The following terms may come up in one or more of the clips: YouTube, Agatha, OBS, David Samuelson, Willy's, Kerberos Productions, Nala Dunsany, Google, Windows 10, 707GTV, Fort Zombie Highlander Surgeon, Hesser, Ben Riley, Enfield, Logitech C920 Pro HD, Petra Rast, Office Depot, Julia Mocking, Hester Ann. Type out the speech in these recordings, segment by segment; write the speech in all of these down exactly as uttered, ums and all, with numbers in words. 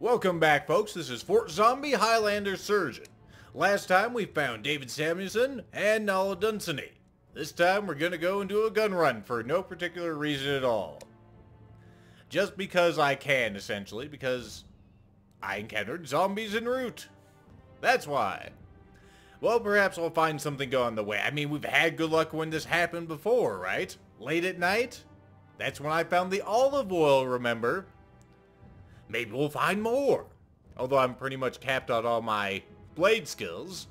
Welcome back, folks. This is Fort Zombie Highlander Surgeon. Last time we found David Samuelson and Nala Dunsany. This time we're going to go and do a gun run for no particular reason at all. Just because I can, essentially, because I encountered zombies en route. That's why. Well, perhaps I'll find something going the way. I mean, we've had good luck when this happened before, right? Late at night? That's when I found the olive oil, remember? Maybe we'll find more. Although I'm pretty much capped on all my blade skills.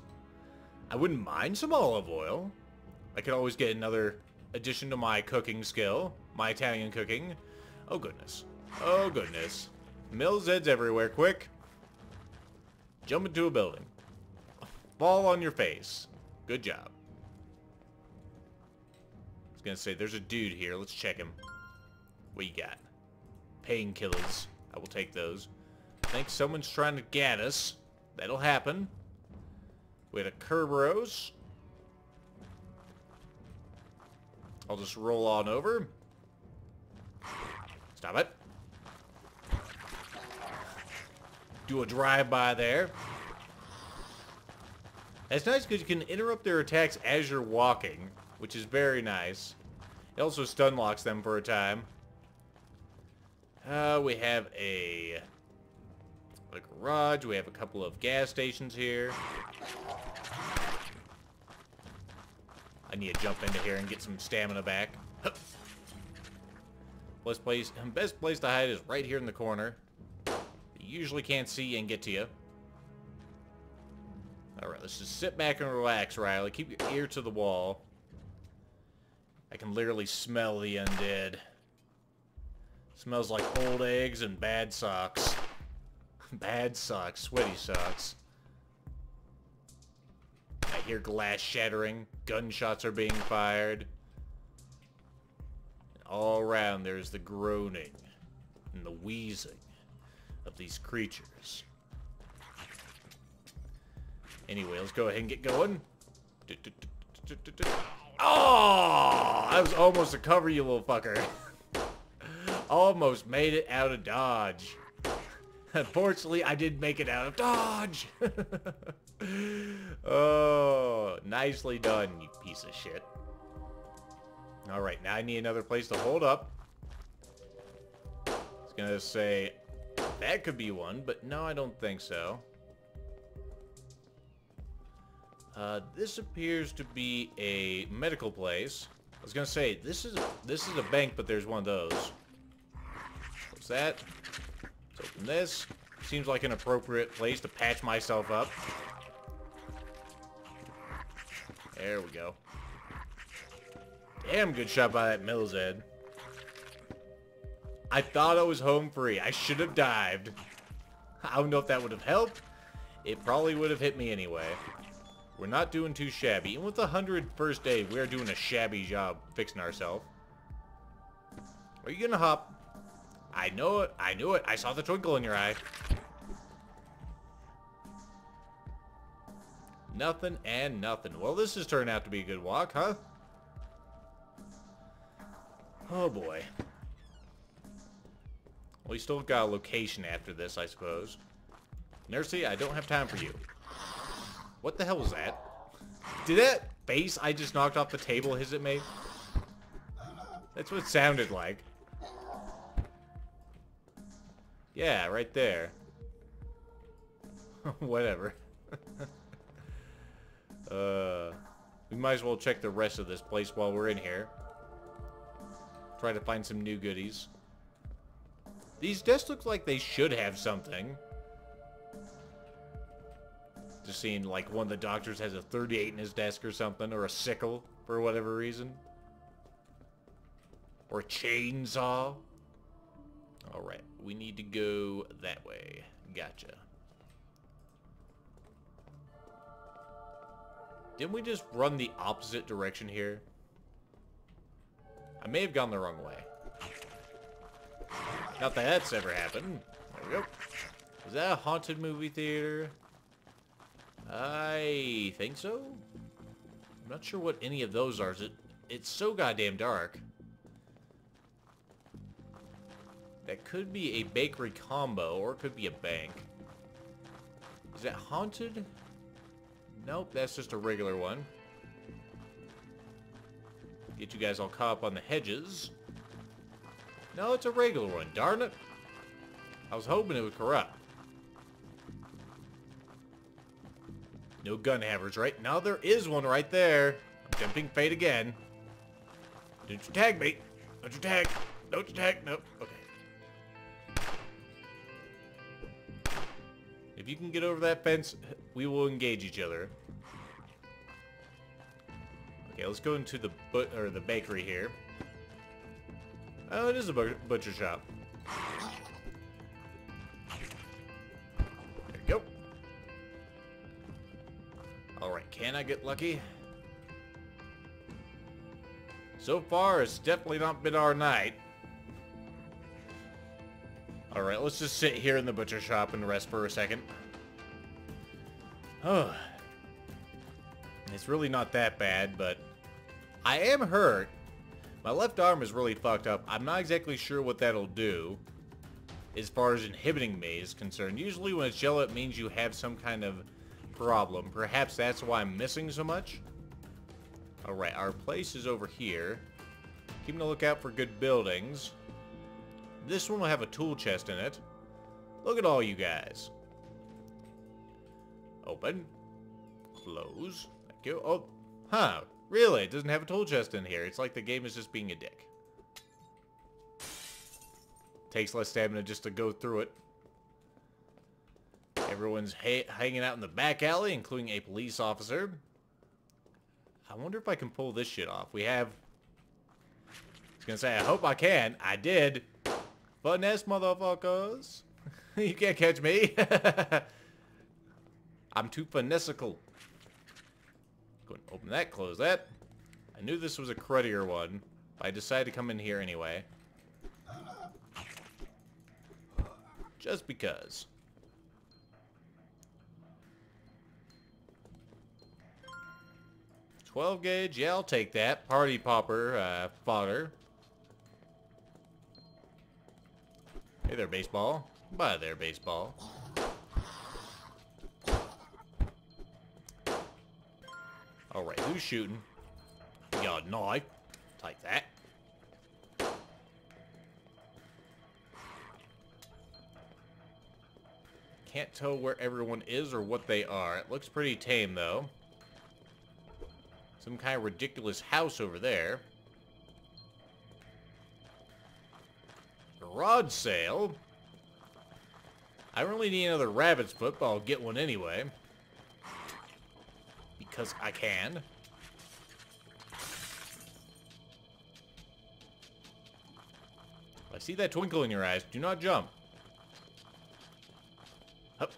I wouldn't mind some olive oil. I could always get another addition to my cooking skill. My Italian cooking. Oh, goodness. Oh, goodness. Mill Zeds everywhere, quick. Jump into a building. Fall on your face. Good job. I was gonna say, there's a dude here. Let's check him. What you got? Painkillers. I will take those. I think someone's trying to get us. That'll happen. We had a Kerberos. I'll just roll on over. Stop it. Do a drive-by there. That's nice because you can interrupt their attacks as you're walking, which is very nice. It also stun locks them for a time. Uh, we have a, a garage. We have a couple of gas stations here. I need to jump into here and get some stamina back. Huh. Best place, best place to hide is right here in the corner. You usually can't see and get to you. Alright, let's just sit back and relax, Riley. Keep your ear to the wall. I can literally smell the undead. Smells like old eggs and bad socks. Bad socks, sweaty socks. I hear glass shattering. Gunshots are being fired. And all around there's the groaning and the wheezing of these creatures. Anyway, let's go ahead and get going. Oh! That was almost a cover, you little fucker. Almost made it out of Dodge. Unfortunately, I did make it out of Dodge. Oh, nicely done, you piece of shit. All right, now I need another place to hold up. I was gonna say that could be one, but no, I don't think so. Uh, this appears to be a medical place. I was gonna say this is this is a bank, but there's one of those. What's that? Let's open this. Seems like an appropriate place to patch myself up. There we go. Damn good shot by that Mills Ed. I thought I was home free. I should have dived. I don't know if that would have helped. It probably would have hit me anyway. We're not doing too shabby. Even with the one hundred first aid, we are doing a shabby job fixing ourselves. Are you gonna hop? I know it. I knew it. I saw the twinkle in your eye. Nothing and nothing. Well, this has turned out to be a good walk, huh? Oh, boy. We still got a location after this, I suppose. Nursey, I don't have time for you. What the hell was that? Did that face I just knocked off the table hiss at me? That's what it sounded like. Yeah, right there. Whatever. uh, we might as well check the rest of this place while we're in here. Try to find some new goodies. These desks look like they should have something. Just seeing like one of the doctors has a thirty-eight in his desk or something, or a sickle for whatever reason, or a chainsaw. All right, we need to go that way. Gotcha. Didn't we just run the opposite direction here? I may have gone the wrong way. Not that that's ever happened. There we go. Is that a haunted movie theater? I think so. I'm not sure what any of those are. It, it's so goddamn dark. That could be a bakery combo, or it could be a bank. Is that haunted? Nope, that's just a regular one. Get you guys all caught up on the hedges. No, it's a regular one, darn it. I was hoping it would corrupt. No gun havers, right? Now there is one right there. I'm tempting fate again. Don't you tag me. Don't you tag. Don't you tag. Nope. Okay. If you can get over that fence, we will engage each other. Okay, let's go into the but or the bakery here. Oh, it is a but butcher shop. There you go. Alright, can I get lucky? So far, it's definitely not been our night. Alright, let's just sit here in the butcher shop and rest for a second. Oh. It's really not that bad, but I am hurt. My left arm is really fucked up. I'm not exactly sure what that'll do as far as inhibiting me is concerned. Usually when it's yellow, it means you have some kind of problem. Perhaps that's why I'm missing so much. Alright, our place is over here. Keeping a lookout for good buildings. This one will have a tool chest in it. Look at all you guys. Open. Close. Thank you. Oh, huh. Really? It doesn't have a tool chest in here. It's like the game is just being a dick. Takes less stamina just to go through it. Everyone's ha hanging out in the back alley, including a police officer. I wonder if I can pull this shit off. We have... I was gonna say, I hope I can. I did. Fun ass motherfuckers. You can't catch me. I'm too finessical. Go ahead and open that, close that. I knew this was a cruddier one, but I decided to come in here anyway. Just because. twelve gauge, yeah, I'll take that. Party popper, uh, fodder. Hey there, baseball. Bye there, baseball. Alright, who's shooting? You got a knife. Take that. Can't tell where everyone is or what they are. It looks pretty tame, though. Some kind of ridiculous house over there. Garage sale. I really need another rabbit's foot, but I'll get one anyway. Because I can. I see that twinkle in your eyes. Do not jump. Hup.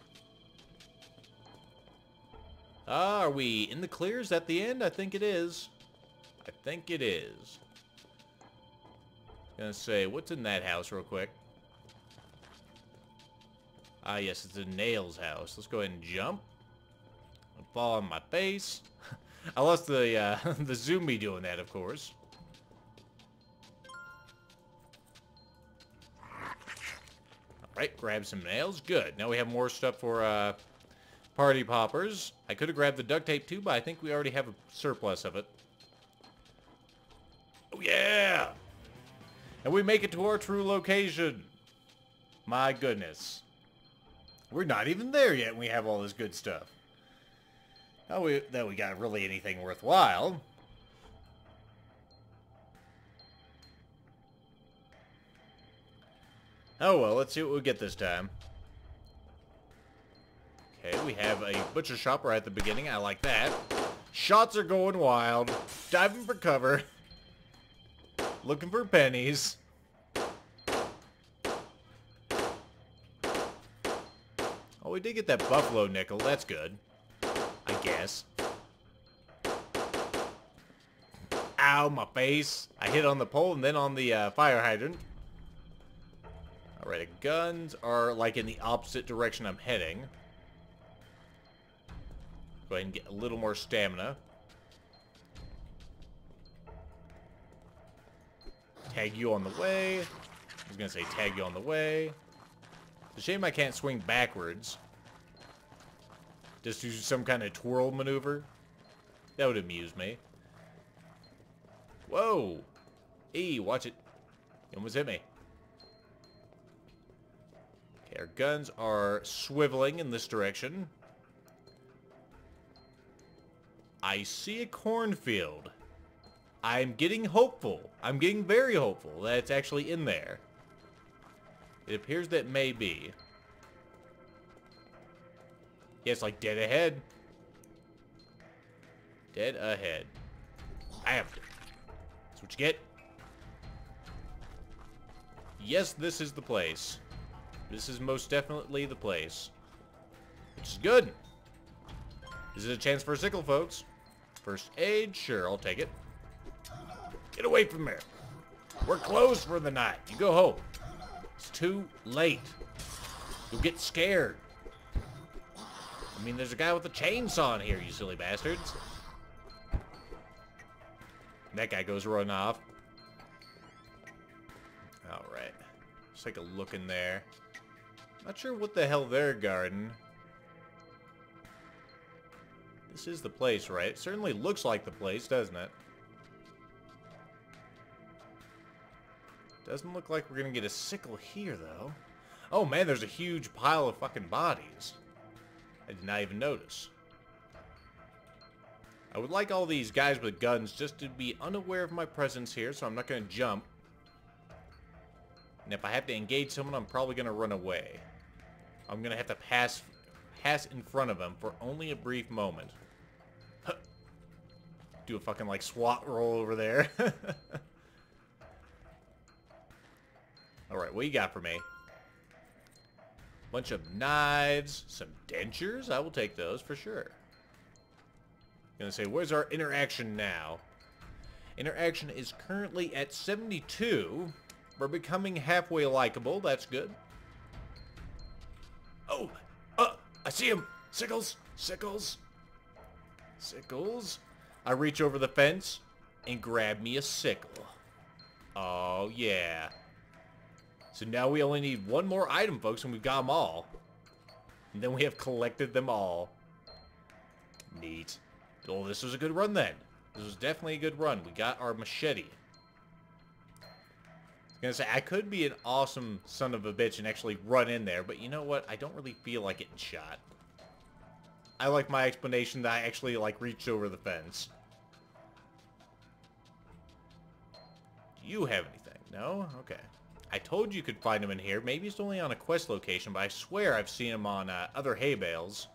Ah, are we in the clear? Is that the end? I think it is. I think it is. I was gonna say, what's in that house real quick? Ah, yes, it's a Nail's house. Let's go ahead and jump. Fall on my face. I lost the uh, the zombie doing that, of course. Alright, grab some nails. Good. Now we have more stuff for uh, party poppers. I could have grabbed the duct tape too, but I think we already have a surplus of it. Oh yeah! And we make it to our true location. My goodness. We're not even there yet and we have all this good stuff. Oh, we, that we got really anything worthwhile. Oh well, let's see what we get this time. Okay, we have a butcher shop right at the beginning. I like that. Shots are going wild. Diving for cover. Looking for pennies. Oh, we did get that buffalo nickel. That's good. Guess. Ow, my face. I hit on the pole and then on the uh, fire hydrant. Alright, the guns are like in the opposite direction I'm heading. Go ahead and get a little more stamina. Tag you on the way. was going to say tag you on the way. It's a shame I can't swing backwards. Just do some kind of twirl maneuver. That would amuse me. Whoa! Hey, watch it. You almost hit me. Okay, our guns are swiveling in this direction. I see a cornfield. I'm getting hopeful. I'm getting very hopeful that it's actually in there. It appears that may be. Yeah, it's like dead ahead. Dead ahead. Bam. That's what you get. Yes, this is the place. This is most definitely the place. Which is good. This is a chance for a sickle, folks. First aid, sure, I'll take it. Get away from there. We're closed for the night. You go home. It's too late. You'll get scared. I mean, there's a guy with a chainsaw in here, you silly bastards. That guy goes running off. Alright. Let's take a look in there. Not sure what the hell they're guarding. This is the place, right? It certainly looks like the place, doesn't it? Doesn't look like we're gonna get a sickle here, though. Oh man, there's a huge pile of fucking bodies. I did not even notice. I would like all these guys with guns just to be unaware of my presence here, so I'm not gonna jump. And if I have to engage someone, I'm probably gonna run away. I'm gonna have to pass pass in front of them for only a brief moment. Huh. Do a fucking like SWAT roll over there. Alright, what you got for me? Bunch of knives, some dentures. I will take those for sure. Gonna say, where's our interaction now? Interaction is currently at seventy-two. We're becoming halfway likable. That's good. Oh, uh, I see him. Sickles, sickles, sickles. I reach over the fence and grab me a sickle. Oh yeah. So now we only need one more item, folks, and we've got them all. And then we have collected them all. Neat. Oh, this was a good run then. This was definitely a good run. We got our machete. I was gonna say, I could be an awesome son of a bitch and actually run in there, but you know what? I don't really feel like getting shot. I like my explanation that I actually, like, reached over the fence. Do you have anything? No? Okay. I told you you could find him in here. Maybe it's only on a quest location, but I swear I've seen him on uh, other hay bales.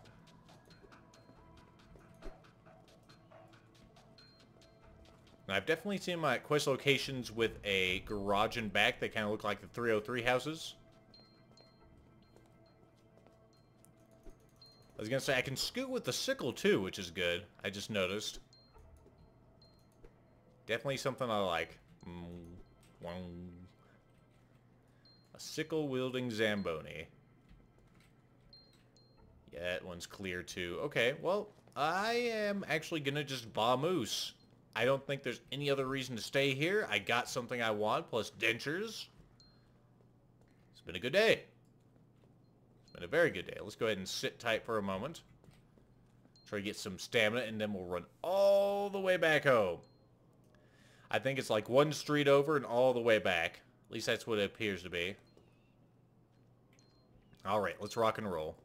And I've definitely seen him at quest locations with a garage in back. They kind of look like the three oh three houses. I was going to say, I can scoot with the sickle too, which is good. I just noticed. Definitely something I like. Mm, wow. A sickle-wielding Zamboni. Yeah, that one's clear too. Okay, well, I am actually going to just vamoose. I don't think there's any other reason to stay here. I got something I want, plus dentures. It's been a good day. It's been a very good day. Let's go ahead and sit tight for a moment. Try to get some stamina, and then we'll run all the way back home. I think it's like one street over and all the way back. At least that's what it appears to be. Alright, let's rock and roll.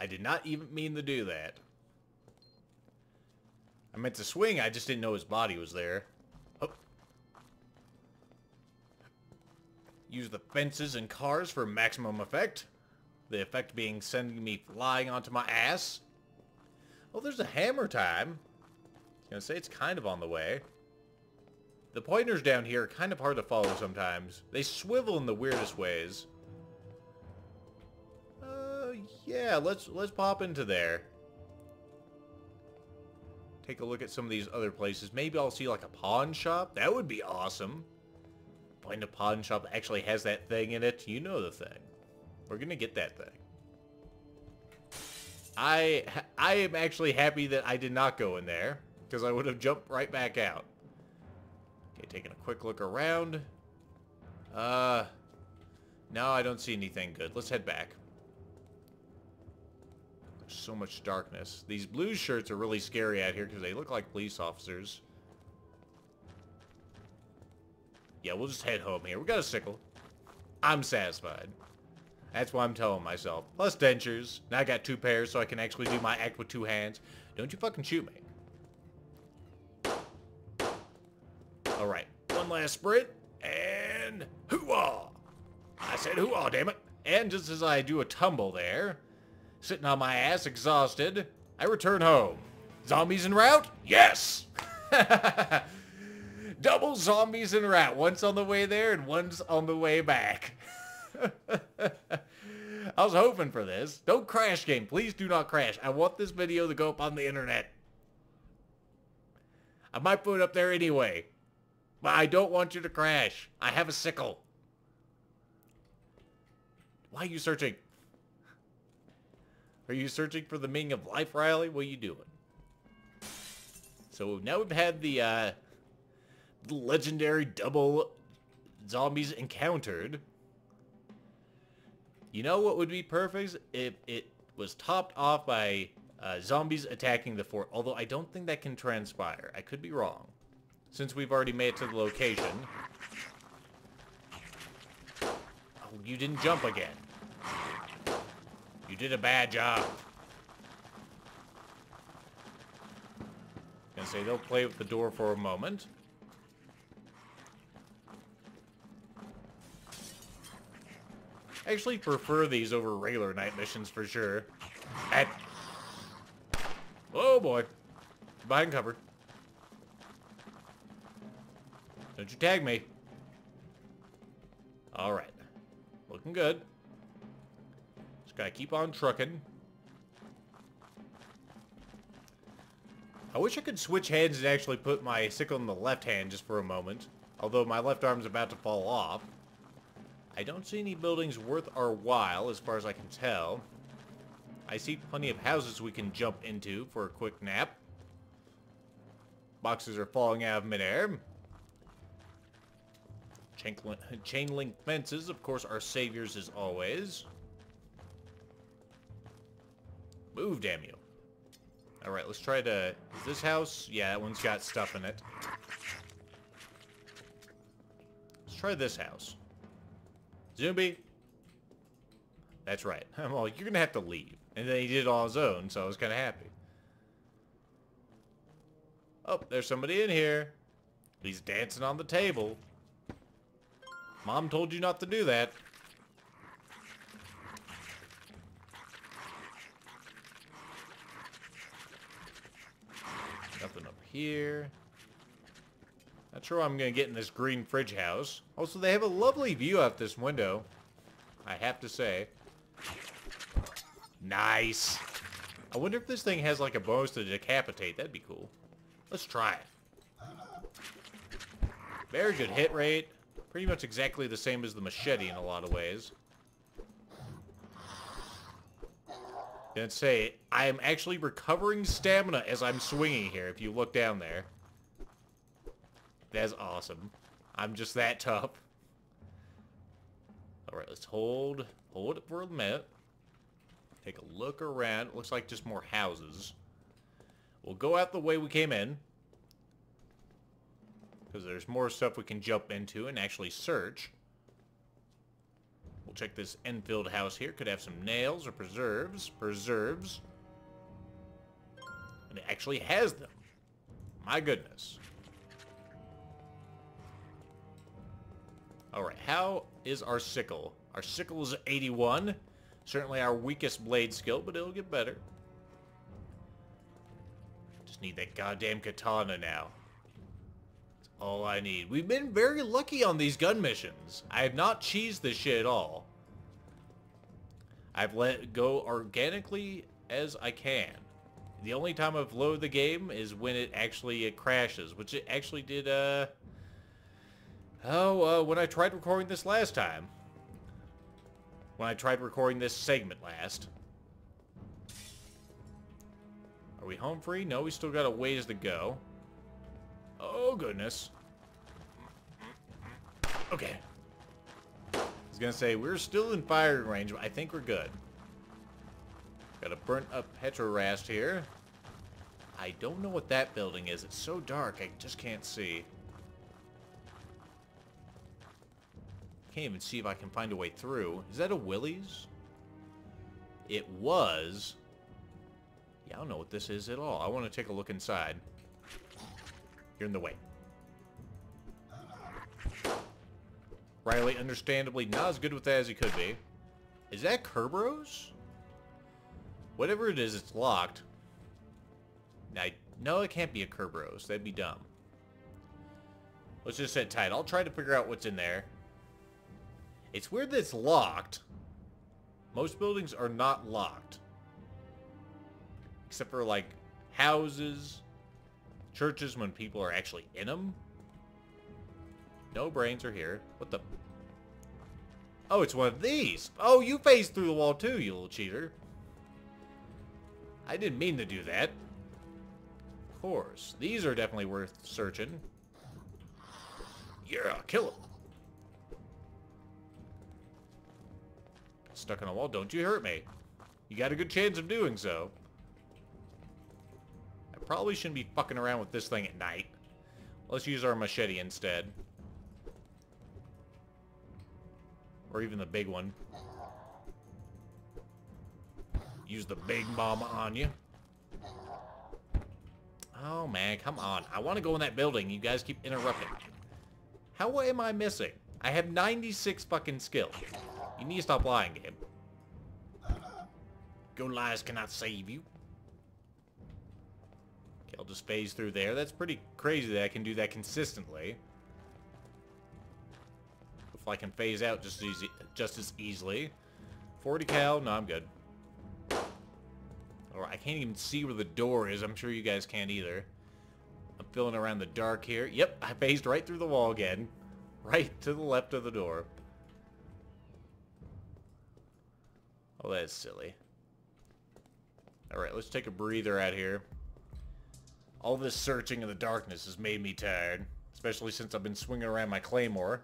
I did not even mean to do that. I meant to swing, I just didn't know his body was there. Oh. Use the fences and cars for maximum effect. The effect being sending me flying onto my ass. Oh, there's a hammer time. I was gonna say it's kind of on the way. The pointers down here are kind of hard to follow sometimes. They swivel in the weirdest ways. Uh, yeah, let's let's pop into there. Take a look at some of these other places. Maybe I'll see like a pawn shop. That would be awesome. Find a pawn shop that actually has that thing in it. You know the thing. We're gonna get that thing. I I am actually happy that I did not go in there because I would have jumped right back out. Okay, taking a quick look around. Uh, no, I don't see anything good. Let's head back. There's so much darkness. These blue shirts are really scary out here because they look like police officers. Yeah, we'll just head home here. We got a sickle. I'm satisfied. That's what I'm telling myself. Plus dentures. Now I got two pairs, so I can actually do my act with two hands. Don't you fucking shoot me. Alright. One last sprint. And... hoo-ah! I said hoo-ah, damn it. And just as I do a tumble there, sitting on my ass, exhausted, I return home. Zombies en route? Yes! Double zombies en route. One's on the way there, and one's on the way back. I was hoping for this. Don't crash, game. Please do not crash. I want this video to go up on the internet. I might put it up there anyway. But I don't want you to crash. I have a sickle. Why are you searching? Are you searching for the meaning of life, Riley? What are you doing? So now we've had the, uh, the legendary double zombies encountered. You know what would be perfect? If it was topped off by uh, zombies attacking the fort. Although I don't think that can transpire. I could be wrong. Since we've already made it to the location. Oh, you didn't jump again. You did a bad job. I'm gonna say they'll play with the door for a moment. I actually prefer these over regular night missions for sure. At... oh boy. Behind cover. Don't you tag me. Alright. Looking good. Just gotta keep on trucking. I wish I could switch hands and actually put my sickle in the left hand just for a moment. Although my left arm's about to fall off. I don't see any buildings worth our while, as far as I can tell. I see plenty of houses we can jump into for a quick nap. Boxes are falling out of midair. Chain, chain link fences, of course, our saviors as always. Move, damn you. Alright, let's try to... is this house? Yeah, that one's got stuff in it. Let's try this house. Zombie. That's right. I'm all, you're gonna have to leave. And then he did it on his own, so I was kind of happy. Oh, there's somebody in here. He's dancing on the table. Mom told you not to do that. Nothing up here. Not sure I'm going to get in this green fridge house. Also, they have a lovely view out this window. I have to say. Nice. I wonder if this thing has like a bonus to decapitate. That'd be cool. Let's try it. Very good hit rate. Pretty much exactly the same as the machete in a lot of ways. Gonna say, I am actually recovering stamina as I'm swinging here, if you look down there. That's awesome. I'm just that tough. Alright, let's hold. Hold it for a minute. Take a look around. It looks like just more houses. We'll go out the way we came in. Because there's more stuff we can jump into and actually search. We'll check this Enfield house here. Could have some nails or preserves. Preserves. And it actually has them. My goodness. Alright, how is our sickle? Our sickle is eighty-one. Certainly our weakest blade skill, but it'll get better. Just need that goddamn katana now. That's all I need. We've been very lucky on these gun missions. I have not cheesed this shit at all. I've let it go organically as I can. The only time I've loaded the game is when it actually it crashes, which it actually did, uh... Oh, uh, when I tried recording this last time. When I tried recording this segment last. Are we home free? No, we still got a ways to go. Oh, goodness. Okay. was going to say, we're still in firing range, but I think we're good. Got a burnt up Petra Rast here. I don't know what that building is. It's so dark, I just can't see. Can't even see if I can find a way through. Is that a Willy's? It was. Yeah, I don't know what this is at all. I want to take a look inside. You're in the way. Riley, understandably, not as good with that as he could be. Is that Kerberos? Whatever it is, it's locked. I, no, it can't be a Kerberos. That'd be dumb. Let's just sit tight. I'll try to figure out what's in there. It's weird that it's locked. Most buildings are not locked. Except for, like, houses, churches when people are actually in them. No brains are here. What the? Oh, it's one of these. Oh, you phased through the wall too, you little cheater. I didn't mean to do that. Of course. These are definitely worth searching. Yeah, kill him. Stuck on a wall. Don't you hurt me. You got a good chance of doing so. I probably shouldn't be fucking around with this thing at night. Let's use our machete instead. Or even the big one. Use the big mama on you. Oh, man, come on. I want to go in that building. You guys keep interrupting. How am I missing? I have ninety-six fucking skill. You need to stop lying, game. Your lies cannot save you. Okay, I'll just phase through there. That's pretty crazy that I can do that consistently. If I can phase out just as, easy, just as easily. forty cal. No, I'm good. Or I can't even see where the door is. I'm sure you guys can't either. I'm feeling around the dark here. Yep, I phased right through the wall again. Right to the left of the door. Oh, that's silly. Alright, let's take a breather out here. All this searching in the darkness has made me tired. Especially since I've been swinging around my claymore.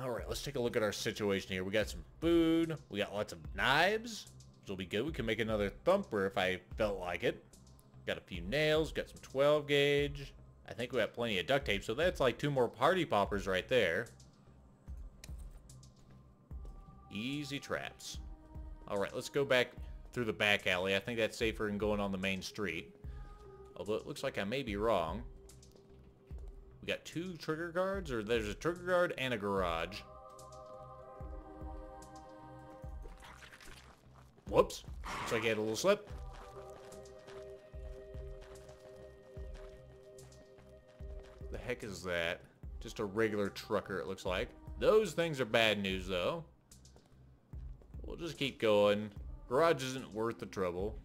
Alright, let's take a look at our situation here. We got some food. We got lots of knives. Which will be good. We can make another thumper if I felt like it. Got a few nails. Got some twelve gauge. I think we got plenty of duct tape. So that's like two more party poppers right there. Easy traps. Alright, let's go back through the back alley. I think that's safer than going on the main street. Although it looks like I may be wrong. We got two trigger guards. Or there's a trigger guard and a garage. Whoops. Looks like I had a little slip. The heck is that? Just a regular trucker, it looks like. Those things are bad news, though. We'll just keep going. Garage isn't worth the trouble.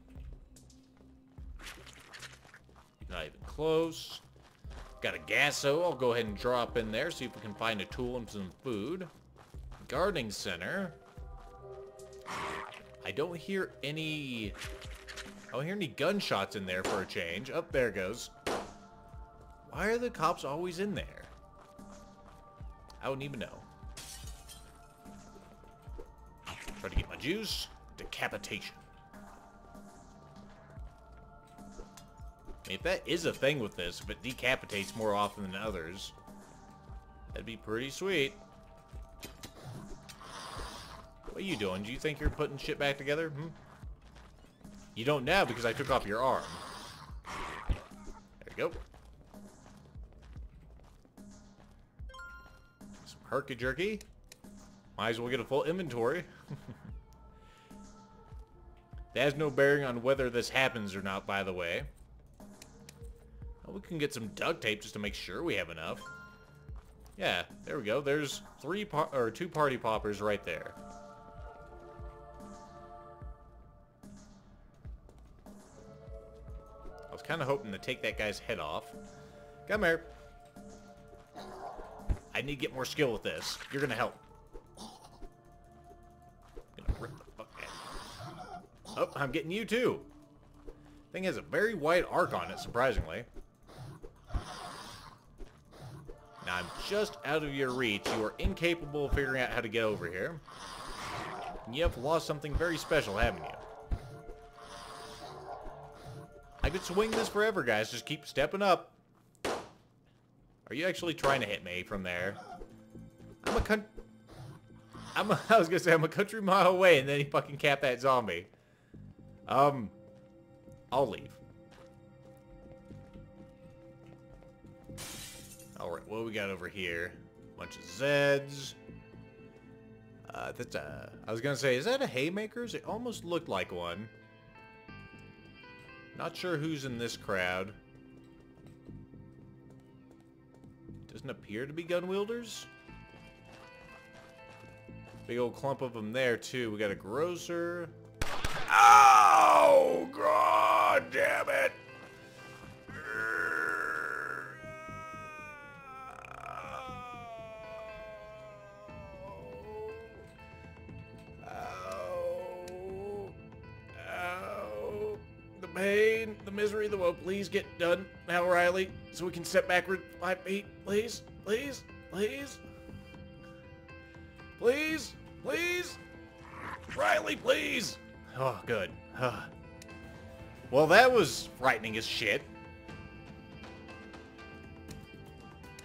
Not even close. Got a gasso. I'll go ahead and drop in there, see if we can find a tool and some food. Gardening center. I don't hear any... I don't hear any gunshots in there for a change. Up oh, there it goes. Why are the cops always in there? I don't even know. Try to get my juice. Decapitation. If that is a thing with this, if it decapitates more often than others, that'd be pretty sweet. What are you doing? Do you think you're putting shit back together? Hmm? You don't now because I took off your arm. There you go. Some herky-jerky. Might as well get a full inventory. That has no bearing on whether this happens or not, by the way. Well, we can get some duct tape just to make sure we have enough. Yeah, there we go. There's three par or two party poppers right there. I was kind of hoping to take that guy's head off. Come here. I need to get more skill with this. You're gonna help. I'm gonna rip the fuck out. Oh, I'm getting you too. Thing has a very wide arc on it, surprisingly. Now I'm just out of your reach. You are incapable of figuring out how to get over here. You have lost something very special, haven't you? I could swing this forever, guys. Just keep stepping up. Are you actually trying to hit me from there? I'm a con- I'm a, I was gonna say I'm a country mile away, and then he fucking capped that zombie. Um, I'll leave. Alright, what do we got over here? Bunch of Zeds. Uh, that's a... I was gonna say, is that a haymakers? It almost looked like one. Not sure who's in this crowd. Doesn't appear to be gun wielders. Big old clump of them there, too. We got a grocer. Oh, God damn it. Oh. Oh. The pain, the misery, the woe. Please get done now, Riley, so we can step backward five feet. Please, please, please. Please, please, Riley, please. Oh, good. Huh. Well, that was frightening as shit.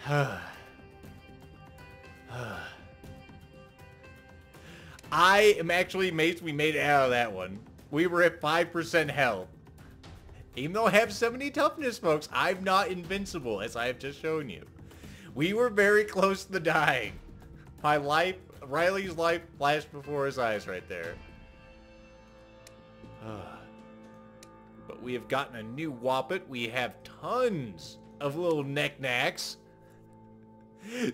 Huh. Huh. I am actually amazed we made it out of that one. We were at five percent health. Even though I have seventy toughness, folks, I'm not invincible, as I have just shown you. We were very close to dying. My life... Riley's life flashed before his eyes right there. Uh, but we have gotten a new Whoppet. We have tons of little knickknacks.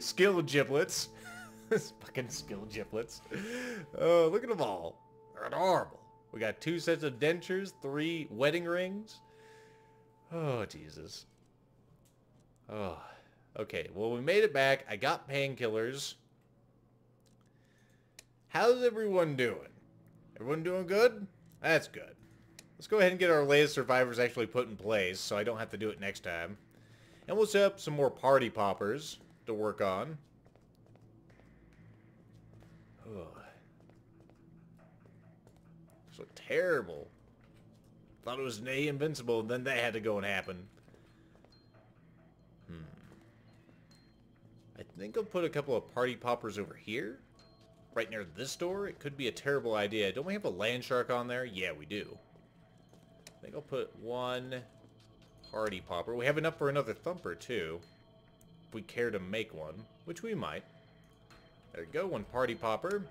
Skill giblets. Fucking skill giblets. Oh, uh, look at them all. They're adorable. We got two sets of dentures, three wedding rings. Oh, Jesus. Oh, okay. Well, we made it back. I got painkillers. How's everyone doing? Everyone doing good? That's good. Let's go ahead and get our latest survivors actually put in place so I don't have to do it next time. And we'll set up some more party poppers to work on. Ugh. This looked terrible. Thought it was an A invincible, and then that had to go and happen. Hmm. I think I'll put a couple of party poppers over here. Right near this door? It could be a terrible idea. Don't we have a land shark on there? Yeah, we do. I think I'll put one party popper. We have enough for another thumper, too. If we care to make one, which we might. There we go. One party popper.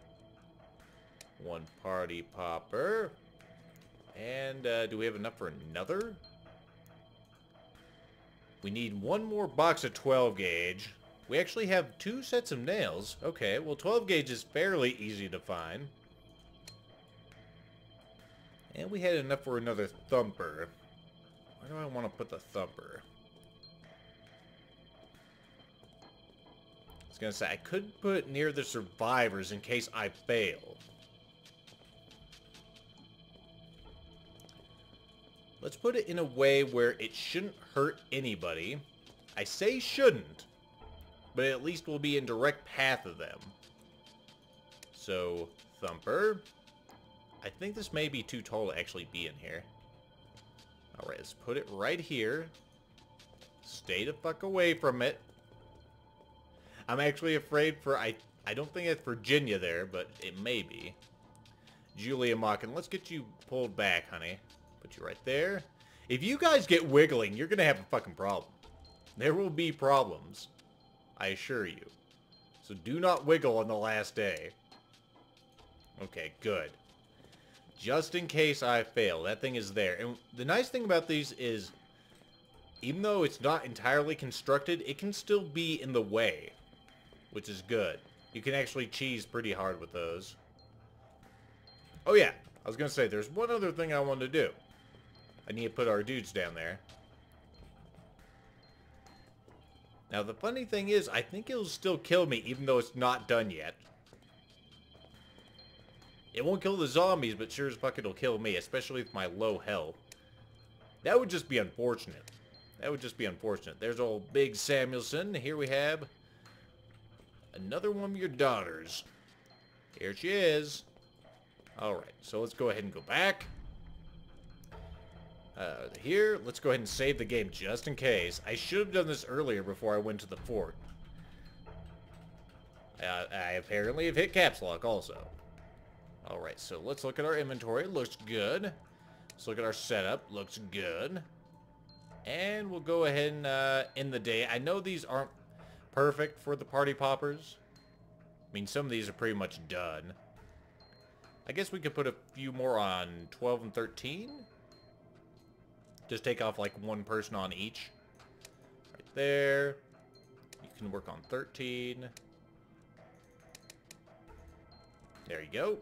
One party popper. And uh, do we have enough for another? We need one more box of twelve gauge. We actually have two sets of nails. Okay, well, twelve gauge is fairly easy to find. And we had enough for another thumper. Where do I want to put the thumper? I was going to say, I could put it near the survivors in case I fail. Let's put it in a way where it shouldn't hurt anybody. I say shouldn't. But at least we'll be in direct path of them. So, Thumper. I think this may be too tall to actually be in here. Alright, let's put it right here. Stay the fuck away from it. I'm actually afraid for... I I don't think it's Virginia there, but it may be. Julia Mocking, let's get you pulled back, honey. Put you right there. If you guys get wiggling, you're gonna have a fucking problem. There will be problems. I assure you. So do not wiggle on the last day. Okay, good. Just in case I fail, that thing is there. And the nice thing about these is, even though it's not entirely constructed, it can still be in the way, which is good. You can actually cheese pretty hard with those. Oh yeah, I was gonna say, there's one other thing I wanted to do. I need to put our dudes down there. Now, the funny thing is, I think it'll still kill me, even though it's not done yet. It won't kill the zombies, but sure as fuck it'll kill me, especially with my low health. That would just be unfortunate. That would just be unfortunate. There's old Big Samuelson. Here we have another one of your daughters. Here she is. Alright, so let's go ahead and go back. Uh, here, let's go ahead and save the game just in case. I should have done this earlier before I went to the fort. Uh, I apparently have hit caps lock also. Alright, so let's look at our inventory. Looks good. Let's look at our setup. Looks good. And we'll go ahead and uh, end the day. I know these aren't perfect for the party poppers. I mean, some of these are pretty much done. I guess we could put a few more on twelve and thirteen. Just take off like one person on each. Right there. You can work on thirteen. There you go.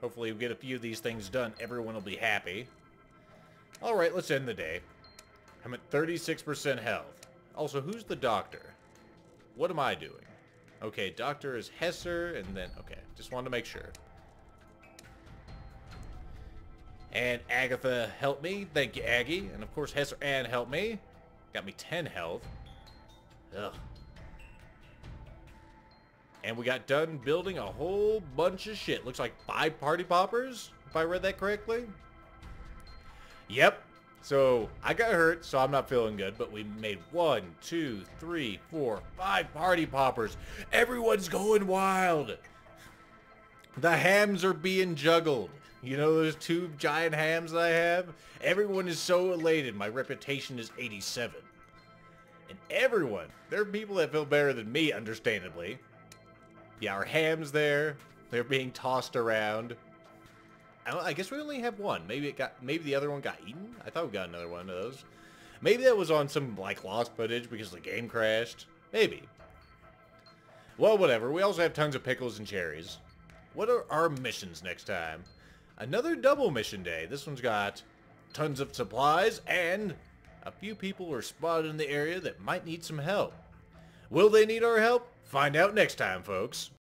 Hopefully we'll get a few of these things done. Everyone will be happy. Alright, let's end the day. I'm at thirty-six percent health. Also, who's the doctor? What am I doing? Okay, doctor is Hesser, and then... Okay, just wanted to make sure. And Agatha helped me. Thank you, Aggie. And, of course, Hester Ann helped me. Got me ten health. Ugh. And we got done building a whole bunch of shit. Looks like five party poppers, if I read that correctly. Yep. So, I got hurt, so I'm not feeling good. But we made one, two, three, four, five party poppers. Everyone's going wild. The hams are being juggled. You know those two giant hams I have? Everyone is so elated. My reputation is eighty-seven. And everyone, there are people that feel better than me, understandably. Yeah, our ham's there. They're being tossed around. I, don't, I guess we only have one. Maybe it got. Maybe the other one got eaten? I thought we got another one of those. Maybe that was on some, like, lost footage because the game crashed. Maybe. Well, whatever. We also have tons of pickles and cherries. What are our missions next time? Another double mission day. This one's got tons of supplies and a few people are spotted in the area that might need some help. Will they need our help? Find out next time, folks.